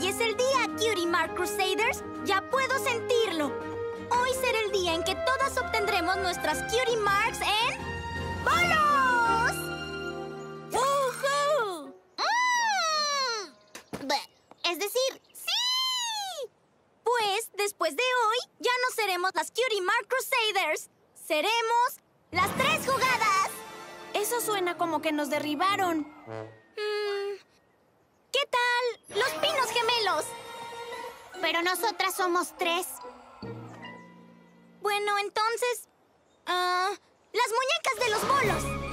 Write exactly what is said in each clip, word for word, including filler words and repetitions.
Hoy es el día, Cutie Mark Crusaders. Ya puedo sentirlo. Hoy será el día en que todas obtendremos nuestras Cutie Marks en... ¡Bolos! ¡Woohoo! Mm. Es decir, ¡sí! Pues, después de hoy, ya no seremos las Cutie Mark Crusaders. Seremos las tres jugadas. Eso suena como que nos derribaron. Mm. ¿Qué tal los pinos gemelos? Pero nosotras somos tres. Bueno, entonces... Uh, ¡las muñecas de los bolos!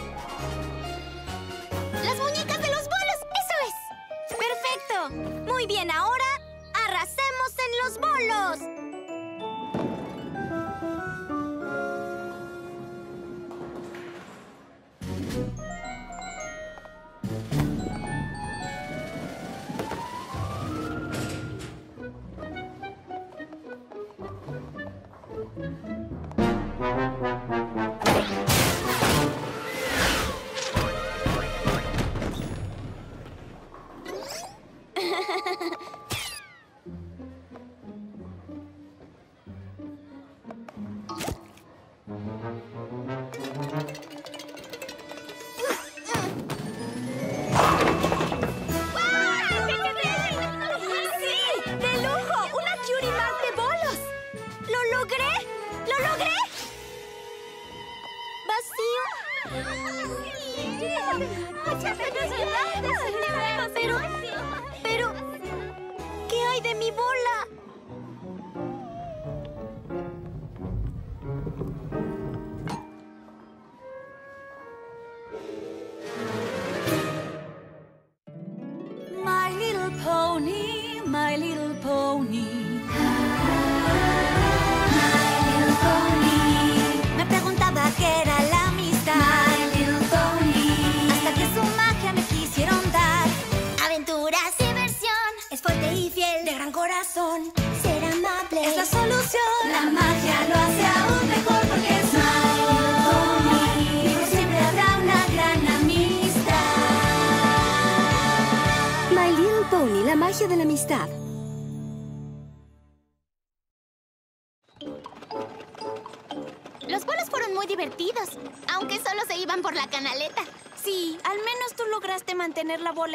¡Las muñecas de los bolos! ¡Eso es! ¡Perfecto! Muy bien, ahora arrasemos en los bolos.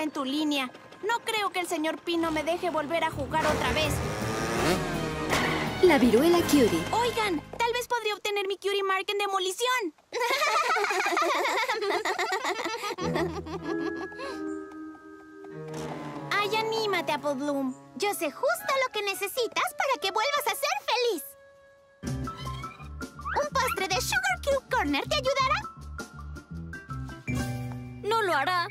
En tu línea. No creo que el señor Pino me deje volver a jugar otra vez. La Viruela Cutie. Oigan, tal vez podría obtener mi Cutie Mark en demolición. Ay, anímate, Apple Bloom. Yo sé justo lo que necesitas para que vuelvas a ser feliz. Un postre de Sugar Cube Corner te ayudará. No lo hará.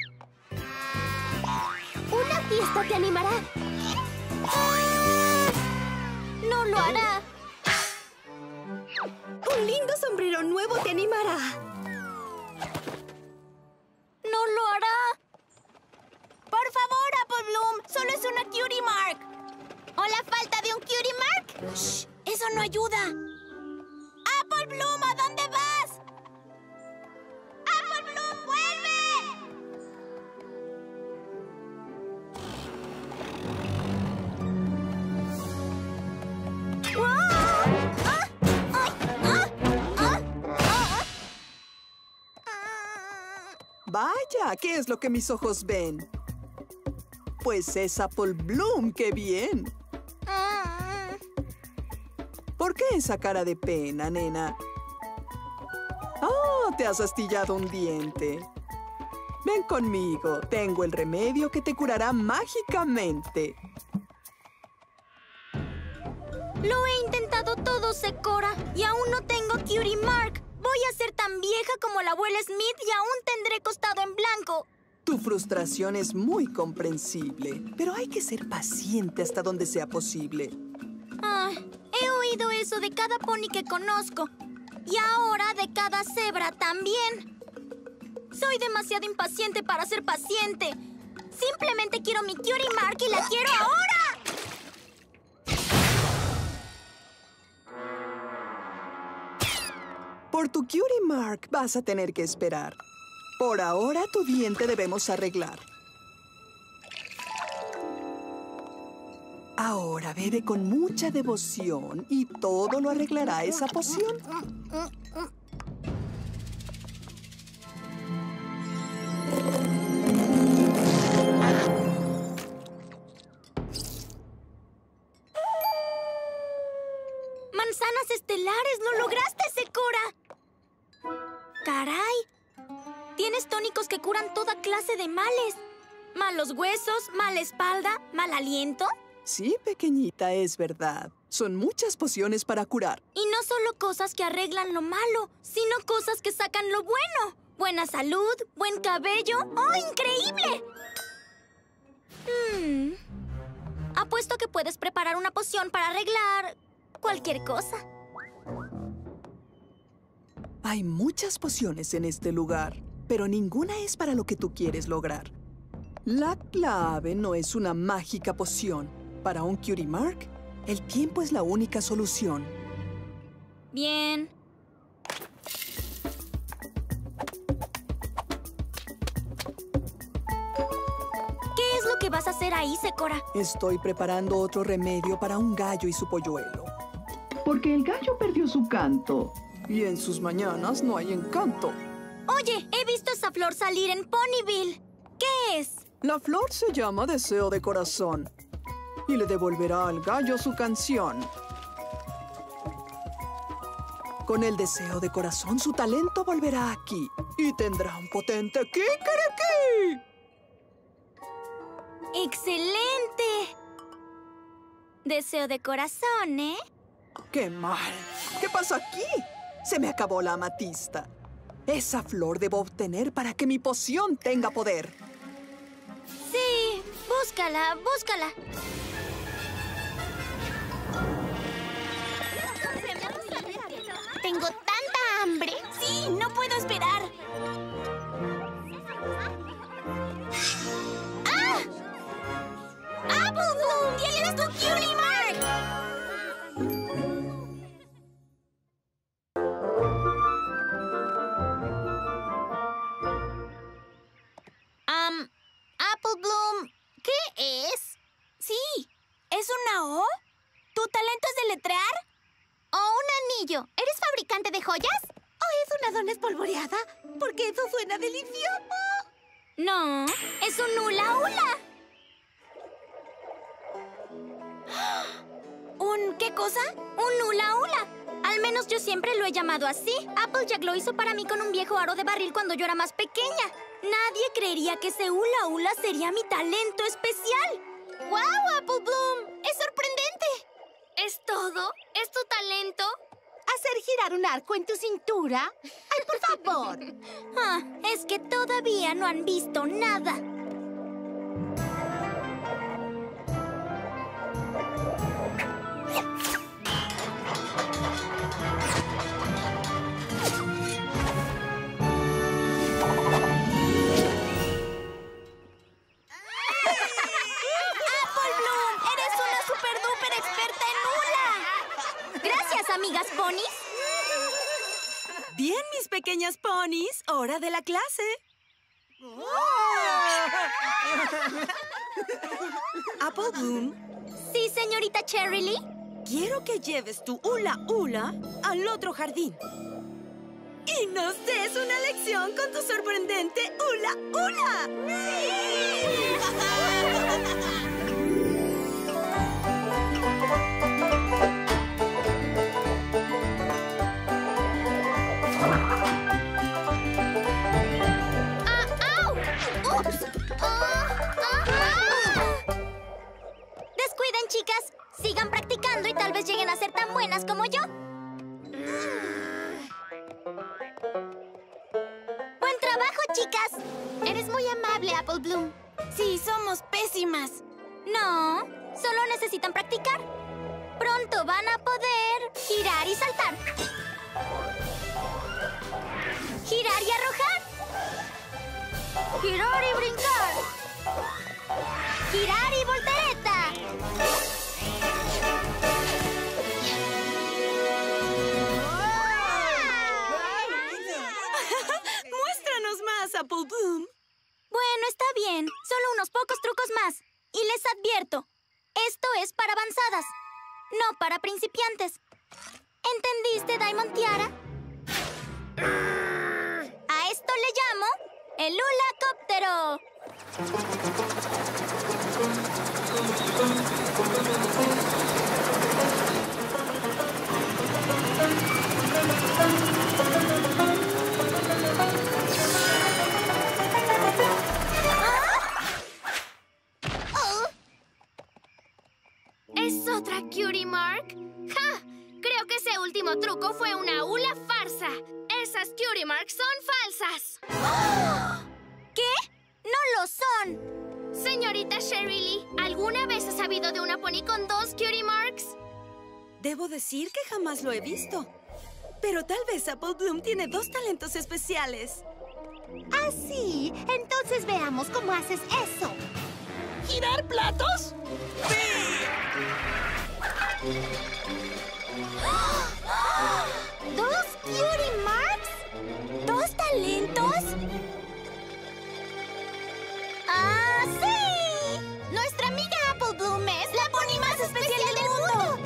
Una fiesta te animará. No lo hará. Un lindo sombrero nuevo te animará. No lo hará. Por favor, Apple Bloom, solo es una Cutie Mark. ¿O la falta de un Cutie Mark? Shh, eso no ayuda. Apple Bloom, ¿a dónde vas? Apple Bloom, vuelve. Vaya, ¿qué es lo que mis ojos ven? Pues es Apple Bloom, ¡qué bien! ¿Por qué esa cara de pena, nena? ¡Oh, te has astillado un diente! Ven conmigo, tengo el remedio que te curará mágicamente. Lo he intentado todo, Zecora, y aún no tengo Cutie Mark. Voy a ser tan vieja como la abuela Smith y aún tendré costado en blanco. Tu frustración es muy comprensible, pero hay que ser paciente hasta donde sea posible. Ah, he oído eso de cada pony que conozco. Y ahora de cada cebra también. Soy demasiado impaciente para ser paciente. Simplemente quiero mi Cutie Mark y la quiero ahora. Por tu Cutie Mark vas a tener que esperar. Por ahora, tu diente debemos arreglar. Ahora bebe con mucha devoción y todo lo arreglará esa poción. ¡Manzanas estelares! ¡Lo lograste, Zecora! ¡Caray! Tienes tónicos que curan toda clase de males. Malos huesos, mala espalda, mal aliento. Sí, pequeñita, es verdad. Son muchas pociones para curar. Y no solo cosas que arreglan lo malo, sino cosas que sacan lo bueno. Buena salud, buen cabello. ¡Oh, increíble! Hmm. Apuesto que puedes preparar una poción para arreglar cualquier cosa. Hay muchas pociones en este lugar, pero ninguna es para lo que tú quieres lograr. La clave no es una mágica poción. Para un Cutie Mark, el tiempo es la única solución. Bien. ¿Qué es lo que vas a hacer ahí, Zecora? Estoy preparando otro remedio para un gallo y su polluelo. Porque el gallo perdió su canto. Y en sus mañanas no hay encanto. Oye, he visto esa flor salir en Ponyville. ¿Qué es? La flor se llama Deseo de Corazón y le devolverá al gallo su canción. Con el Deseo de Corazón, su talento volverá aquí y tendrá un potente kikiriki. ¡Excelente! Deseo de Corazón, ¿eh? ¡Qué mal! ¿Qué pasa aquí? Se me acabó la amatista. Esa flor debo obtener para que mi poción tenga poder. Sí, búscala, búscala. Tengo tanta hambre. Sí, no puedo esperar. ¡Ah! ¡Apple Bloom! ¡Tienes tu Cutie Mark! Apple Bloom, ¿qué es? Sí, ¿es una O? ¿Tu talento es deletrear? ¿O un anillo? ¿Eres fabricante de joyas? ¿O es una dona espolvoreada? Porque eso suena delicioso. No, es un hula hula. ¿Un qué cosa? Un hula hula. Al menos yo siempre lo he llamado así. Applejack lo hizo para mí con un viejo aro de barril cuando yo era más pequeña. Nadie creería que ese hula hula sería mi talento especial. ¡Guau, Apple Bloom! ¡Es sorprendente! ¿Es todo? ¿Es tu talento? ¿Hacer girar un arco en tu cintura? ¡Ay, por favor! Ah, es que todavía no han visto nada. ¿Amigas ponis? Bien, mis pequeñas ponis. Hora de la clase. ¡Oh! Apple Bloom. Sí, señorita Cherry Lee. Quiero que lleves tu hula hula al otro jardín y nos des una lección con tu sorprendente hula hula. ¡Sí! Chicas, sigan practicando y tal vez lleguen a ser tan buenas como yo. ¡Buen trabajo, chicas! Eres muy amable, Apple Bloom. Sí, somos pésimas. No, solo necesitan practicar. Pronto van a poder girar y saltar. Girar y arrojar. Girar y brincar. Girar y voltereta. ¡Muéstranos más, Apple Bloom! Bueno, está bien. Solo unos pocos trucos más. Y les advierto, Esto es para avanzadas, no para principiantes. ¿Entendiste, Diamond Tiara? A esto le llamo el hulacóptero. ¿Ah? Oh. ¿Es otra Cutie Mark? ¡Ja! Creo que ese último truco fue una hula farsa. Esas Cutie Marks son falsas. ¿Qué? ¡No lo son! Señorita Cherry Lee, ¿alguna vez ha sabido de una pony con dos Cutie Marks? Debo decir que jamás lo he visto. Pero tal vez Apple Bloom tiene dos talentos especiales. ¿Ah, sí? Entonces veamos cómo haces eso. ¿Girar platos? ¡Sí! ¡Oh! ¡Oh! ¿Dos Cutie Marks? ¿Dos talentos? ¡Ah, sí! Nuestra amiga Apple Bloom es la pony más especial del mundo.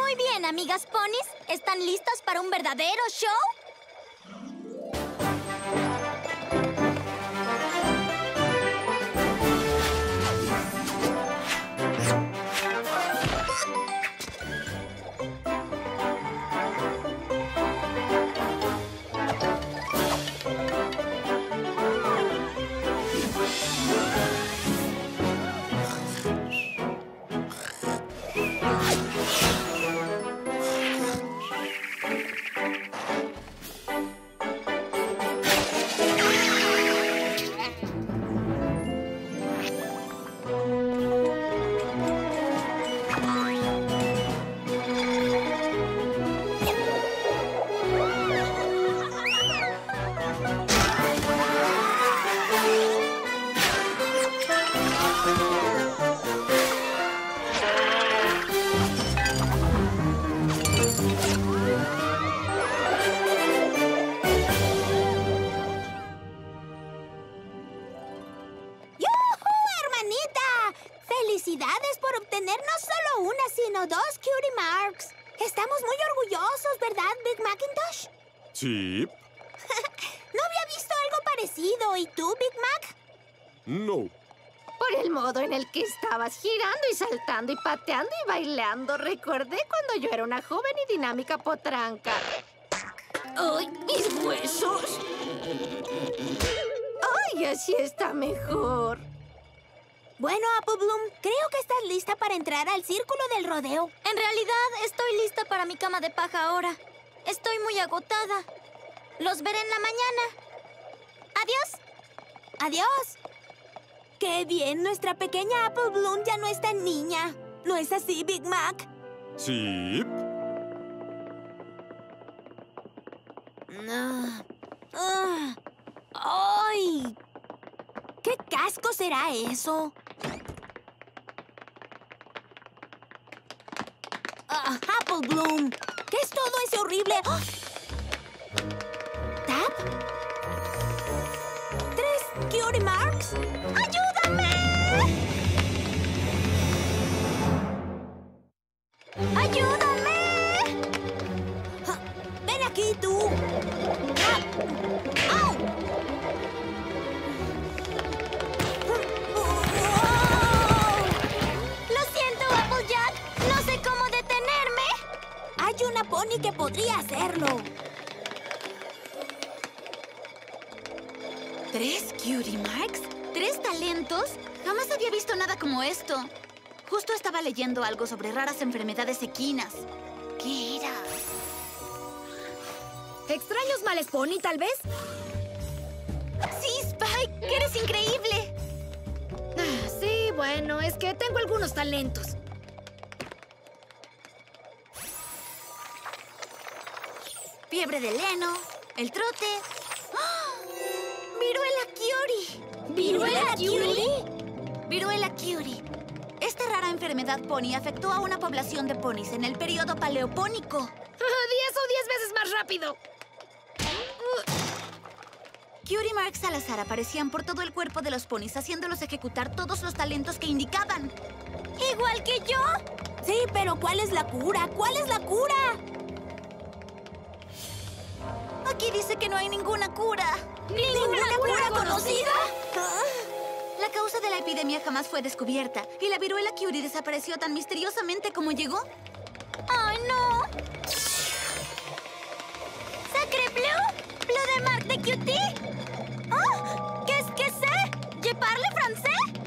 Muy bien, amigas ponis. ¿Están listas para un verdadero show? Big Macintosh? Sí. No había visto algo parecido. ¿Y tú, Big Mac? No. Por el modo en el que estabas girando y saltando y pateando y bailando, recordé cuando yo era una joven y dinámica potranca. ¡Ay, mis huesos! ¡Ay, así está mejor! Bueno, Apple Bloom, creo que estás lista para entrar al círculo del rodeo. En realidad, estoy lista para mi cama de paja ahora. Estoy muy agotada. Los veré en la mañana. Adiós. Adiós. ¡Qué bien! Nuestra pequeña Apple Bloom ya no es tan niña. ¿No es así, Big Mac? Sí. Ah. Ah. ¡Ay! ¿Qué casco será eso? Ah, Apple Bloom. ¿Qué es todo ese horrible? ¡Oh! ¿Tap? ¿Tres Cutie Marks? ¡Ayúdame! ¡Ayúdame! Ah, ven aquí, tú. ¡Ah! ¡Au! Una pony que podría hacerlo. ¿Tres Cutie Marks? ¿Tres talentos? Jamás había visto nada como esto. Justo estaba leyendo algo sobre raras enfermedades equinas. ¿Qué era? ¿Extraños males pony, tal vez? Sí, Spike, eres increíble. Ah, sí, bueno, es que tengo algunos talentos. Fiebre de heno, el trote... ¡Oh! ¡Viruela Cutie! ¿Viruela Cutie? Viruela Cutie. Esta rara enfermedad pony afectó a una población de ponis en el periodo paleopónico. ¡Diez o diez veces más rápido! Cutie Marks al azar aparecían por todo el cuerpo de los ponis, haciéndolos ejecutar todos los talentos que indicaban. ¿Igual que yo? Sí, pero ¿cuál es la cura? ¿Cuál es la cura? Aquí dice que no hay ninguna cura. ¿Ninguna, ¿Ninguna cura, cura conocida? ¿Ah? La causa de la epidemia jamás fue descubierta y la viruela Cutie desapareció tan misteriosamente como llegó. ¡Ay, no! ¿Sacre Blue? ¿Blue de Mark de Cutie? ¡Oh! ¿Qué es que sé? ¿Je parle francés?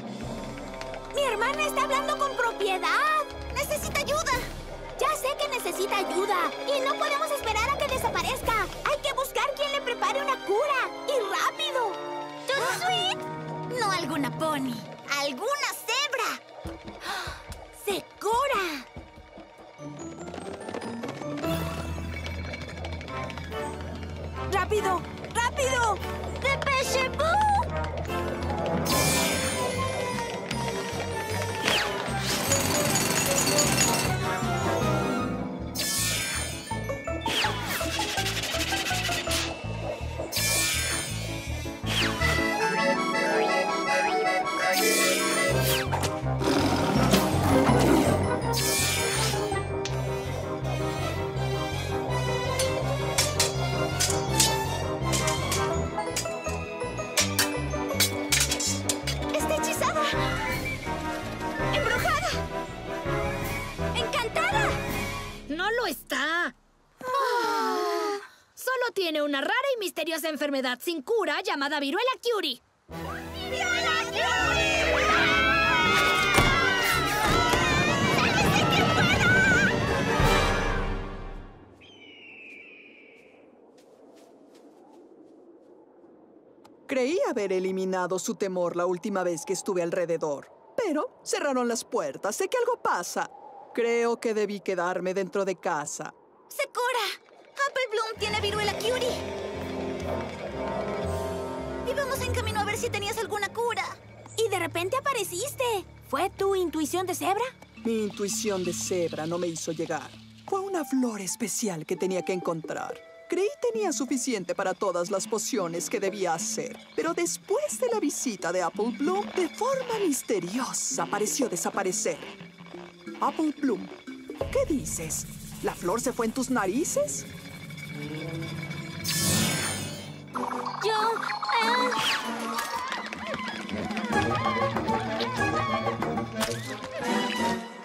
¡Mi hermana está hablando con propiedad! ¡Necesita ayuda! Ya sé que necesita ayuda y no podemos esperar a que desaparezca. Hay que buscar quien le prepare una cura y rápido. ¡Too sweet! No alguna pony, alguna cebra. ¡Zecora! ¡Rápido! ¡Rápido! ¡Depeche-Boo! Tiene una rara y misteriosa enfermedad sin cura llamada viruela Cutie. ¡Viruela Cutie! ¡Sálvese quien pueda! Creí haber eliminado su temor la última vez que estuve alrededor, pero cerraron las puertas. Sé que algo pasa. Creo que debí quedarme dentro de casa. ¡Zecora! Apple Bloom tiene viruela Cutie. Íbamos en camino a ver si tenías alguna cura. Y de repente apareciste. ¿Fue tu intuición de cebra? Mi intuición de cebra no me hizo llegar. Fue una flor especial que tenía que encontrar. Creí tenía suficiente para todas las pociones que debía hacer. Pero después de la visita de Apple Bloom, de forma misteriosa pareció desaparecer. Apple Bloom, ¿qué dices? ¿La flor se fue en tus narices? Yo... Eh...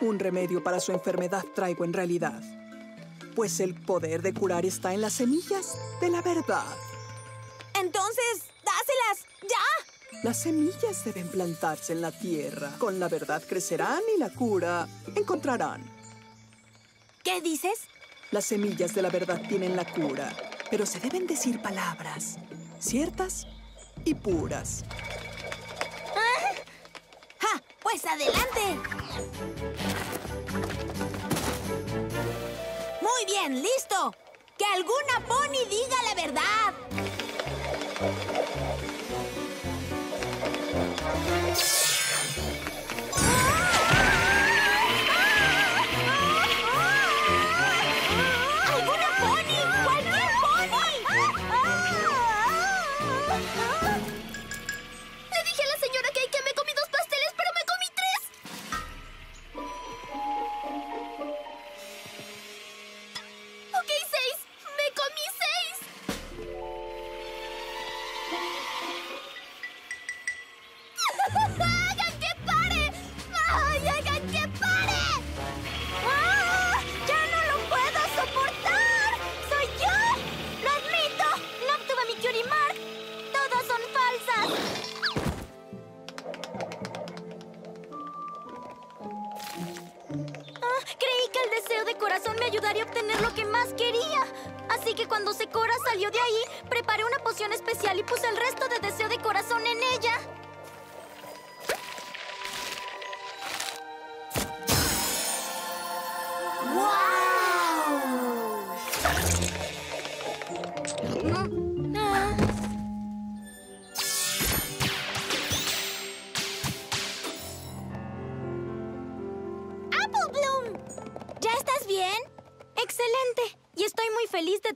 Un remedio para su enfermedad traigo en realidad. Pues el poder de curar está en las semillas de la verdad. Entonces, dáselas, ya. Las semillas deben plantarse en la tierra. Con la verdad crecerán y la cura encontrarán. ¿Qué dices? Las semillas de la verdad tienen la cura, pero se deben decir palabras ciertas y puras. ¿Ah? ¡Ja! ¡Pues adelante! Muy bien, listo. ¡Que alguna pony diga la verdad!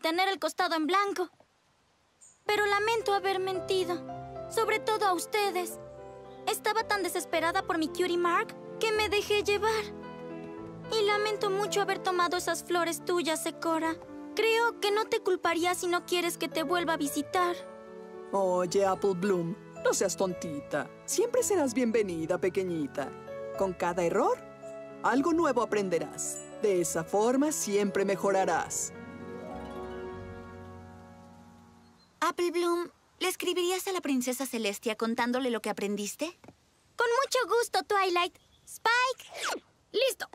Tener el costado en blanco. Pero lamento haber mentido, sobre todo a ustedes. Estaba tan desesperada por mi Cutie Mark que que me dejé llevar. Y lamento mucho haber tomado esas flores tuyas, Zecora. Creo que no te culparía si no quieres que te vuelva a visitar. Oye, Apple Bloom, no seas tontita. Siempre serás bienvenida, pequeñita. Con cada error, algo nuevo aprenderás. De esa forma, siempre mejorarás. Apple Bloom, ¿le escribirías a la princesa Celestia contándole lo que aprendiste? Con mucho gusto, Twilight. Spike, listo.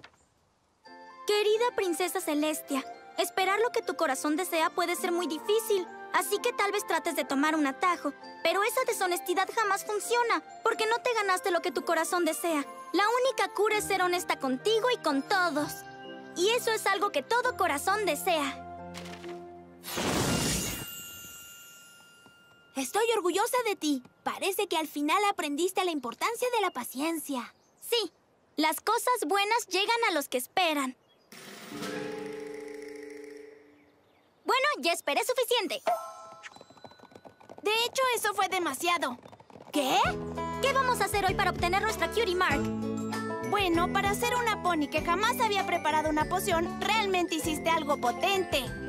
Querida princesa Celestia, esperar lo que tu corazón desea puede ser muy difícil, así que tal vez trates de tomar un atajo. Pero esa deshonestidad jamás funciona, porque no te ganaste lo que tu corazón desea. La única cura es ser honesta contigo y con todos. Y eso es algo que todo corazón desea. Estoy orgullosa de ti. Parece que al final aprendiste la importancia de la paciencia. Sí, las cosas buenas llegan a los que esperan. Bueno, ya esperé suficiente. De hecho, eso fue demasiado. ¿Qué? ¿Qué vamos a hacer hoy para obtener nuestra Cutie Mark? Bueno, para ser una pony que jamás había preparado una poción, realmente hiciste algo potente.